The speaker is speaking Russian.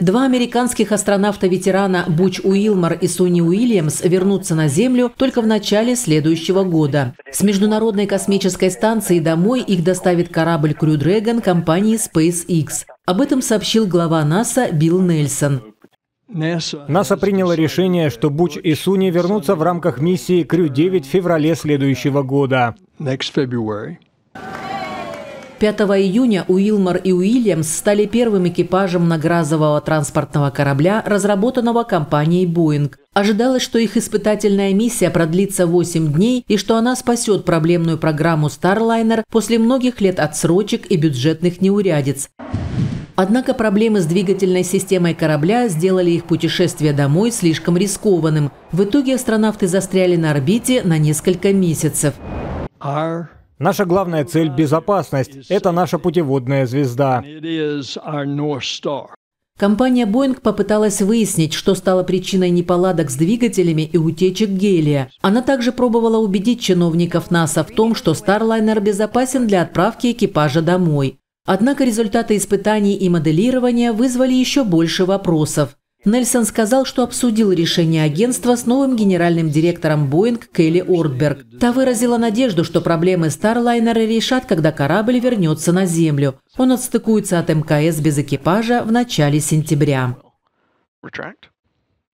Два американских астронавта-ветерана Буч Уилмор и Суни Уильямс вернутся на Землю только в начале следующего года. С Международной космической станции домой их доставит корабль «Крю-Дрэгон» компании SpaceX. Об этом сообщил глава НАСА Билл Нельсон. НАСА приняло решение, что Буч и Суни вернутся в рамках миссии Крю-9 в феврале следующего года. 5 июня Уилмор и Уильямс стали первым экипажем многоразового транспортного корабля, разработанного компанией Boeing. Ожидалось, что их испытательная миссия продлится 8 дней и что она спасет проблемную программу Starliner после многих лет отсрочек и бюджетных неурядиц. Однако проблемы с двигательной системой корабля сделали их путешествие домой слишком рискованным. В итоге астронавты застряли на орбите на несколько месяцев. Наша главная цель – безопасность. Это наша путеводная звезда. Компания Boeing попыталась выяснить, что стало причиной неполадок с двигателями и утечек гелия. Она также пробовала убедить чиновников НАСА в том, что Starliner безопасен для отправки экипажа домой. Однако результаты испытаний и моделирования вызвали еще больше вопросов. Нельсон сказал, что обсудил решение агентства с новым генеральным директором Boeing Кэли Ортберг. Та выразила надежду, что проблемы Starliner решат, когда корабль вернется на Землю. Он отстыкуется от МКС без экипажа в начале сентября.